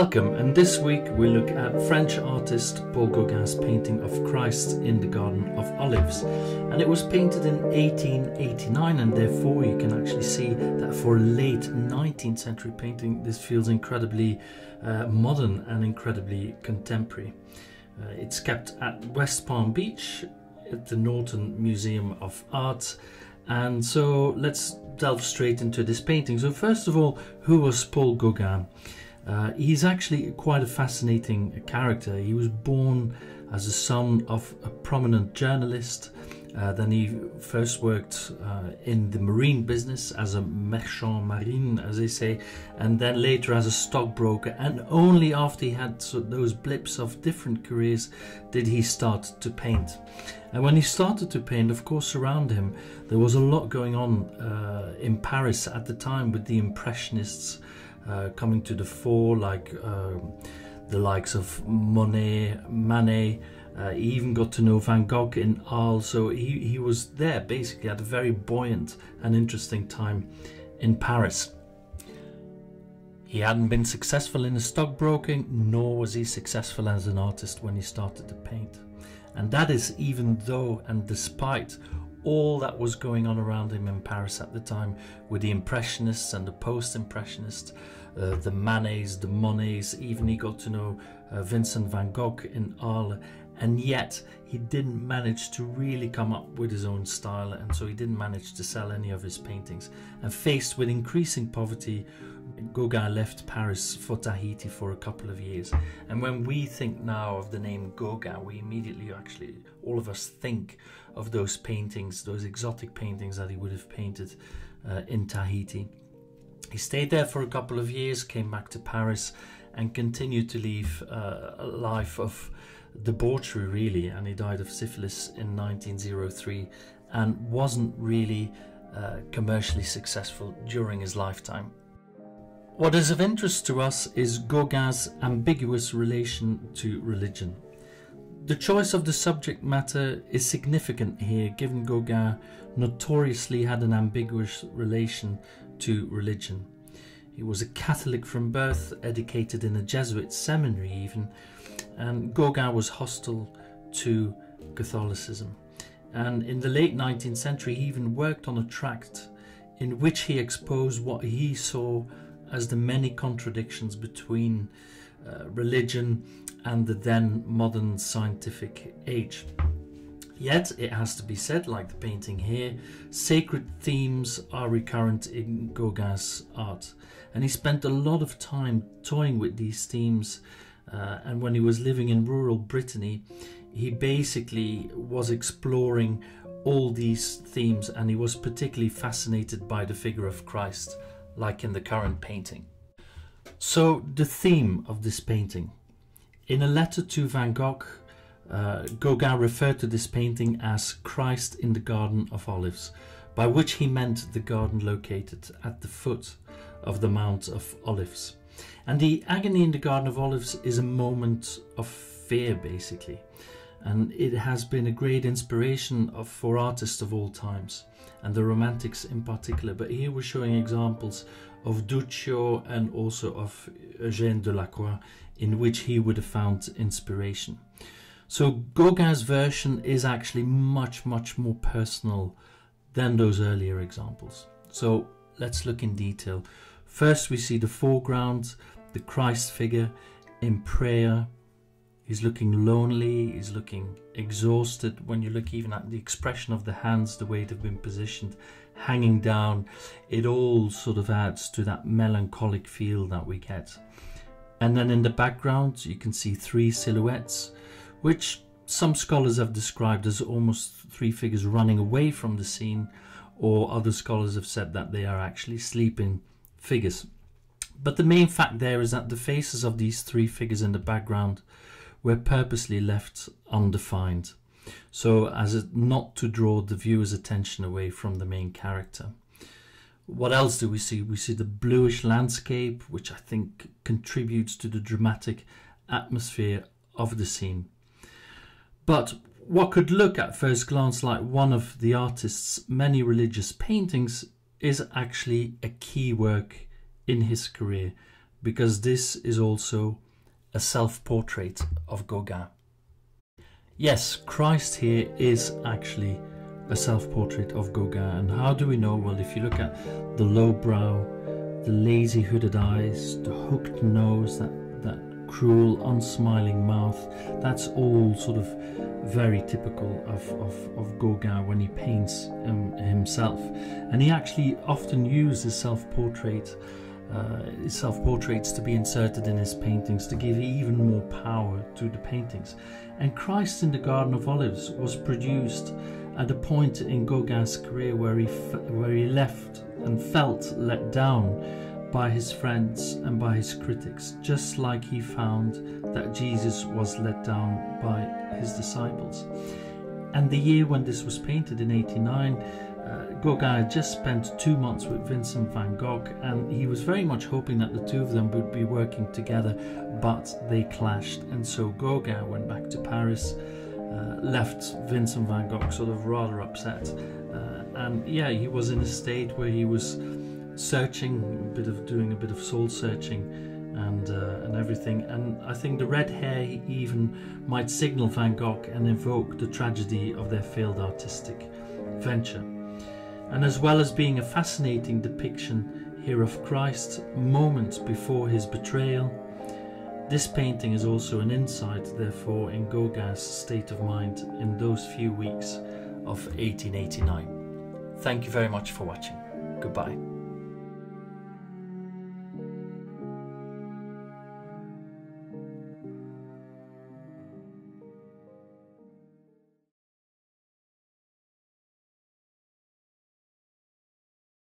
Welcome, and this week we look at French artist Paul Gauguin's painting of Christ in the Garden of Olives, and it was painted in 1889, and therefore you can actually see that for a late 19th century painting this feels incredibly modern and incredibly contemporary. It's kept at West Palm Beach at the Norton Museum of Art. And so let's delve straight into this painting. So first of all, who was Paul Gauguin? He's actually quite a fascinating character. He was born as the son of a prominent journalist. Then he first worked in the marine business as a merchant marine, as they say, and then later as a stockbroker. And only after he had those blips of different careers did he start to paint. And when he started to paint, of course, around him, there was a lot going on in Paris at the time, with the Impressionists coming to the fore, like the likes of Monet, Manet. He even got to know Van Gogh in Arles, so he was there basically at a very buoyant and interesting time in Paris. He hadn't been successful in his stockbroking, nor was he successful as an artist when he started to paint. And that is even though and despite all that was going on around him in Paris at the time, with the Impressionists and the Post-Impressionists, the Manets, the Monets. Even he got to know Vincent Van Gogh in Arles. And yet he didn't manage to really come up with his own style, and so he didn't manage to sell any of his paintings. And faced with increasing poverty, Gauguin left Paris for Tahiti for a couple of years. And when we think now of the name Gauguin, we immediately, actually all of us, think of those paintings, those exotic paintings that he would have painted in Tahiti. He stayed there for a couple of years, came back to Paris, and continued to live a life of debauchery, really, and he died of syphilis in 1903 and wasn't really commercially successful during his lifetime. What is of interest to us is Gauguin's ambiguous relation to religion. The choice of the subject matter is significant here, given Gauguin notoriously had an ambiguous relation to religion. He was a Catholic from birth, educated in a Jesuit seminary even, and Gauguin was hostile to Catholicism. And in the late 19th century, he even worked on a tract in which he exposed what he saw as the many contradictions between religion and the then modern scientific age. Yet, it has to be said, like the painting here, sacred themes are recurrent in Gauguin's art. And he spent a lot of time toying with these themes. And when he was living in rural Brittany, he basically was exploring all these themes, and he was particularly fascinated by the figure of Christ, like in the current painting. So the theme of this painting. In a letter to Van Gogh, Gauguin referred to this painting as Christ in the Garden of Olives, by which he meant the garden located at the foot of the Mount of Olives. And the agony in the Garden of Olives is a moment of fear, basically, and it has been a great inspiration for artists of all times, and the Romantics in particular. But here we're showing examples of Duccio and also of Eugène Delacroix, in which he would have found inspiration. So Gauguin's version is actually much, much more personal than those earlier examples. So let's look in detail. First, we see the foreground, the Christ figure in prayer. He's looking lonely, he's looking exhausted. When you look even at the expression of the hands, the way they've been positioned, hanging down, it all sort of adds to that melancholic feel that we get. And then in the background, you can see three silhouettes, which some scholars have described as almost three figures running away from the scene, or other scholars have said that they are actually sleeping figures. But the main fact there is that the faces of these three figures in the background were purposely left undefined, so as not to draw the viewer's attention away from the main character. What else do we see? We see the bluish landscape, which I think contributes to the dramatic atmosphere of the scene. But what could look at first glance like one of the artist's many religious paintings is actually a key work in his career, because this is also a self-portrait of Gauguin. Yes, Christ here is actually a self-portrait of Gauguin. And how do we know? Well, if you look at the low brow, the lazy hooded eyes, the hooked nose, that cruel, unsmiling mouth, that's all sort of very typical of Gauguin when he paints himself. And he actually often used his self-portraits to be inserted in his paintings to give even more power to the paintings. And Christ in the Garden of Olives was produced at a point in Gauguin's career where he left and felt let down by his friends and by his critics, just like he found that Jesus was let down by his disciples. And the year when this was painted, in '89, Gauguin had just spent 2 months with Vincent Van Gogh, and he was very much hoping that the two of them would be working together, but they clashed, and so Gauguin went back to Paris, left Vincent Van Gogh sort of rather upset, and yeah, he was in a state where he was searching, doing a bit of soul searching and everything. And I think the red hair even might signal Van Gogh and evoke the tragedy of their failed artistic venture. And as well as being a fascinating depiction here of Christ moments before his betrayal, this painting is also an insight, therefore, in Gauguin's state of mind in those few weeks of 1889. Thank you very much for watching. Goodbye.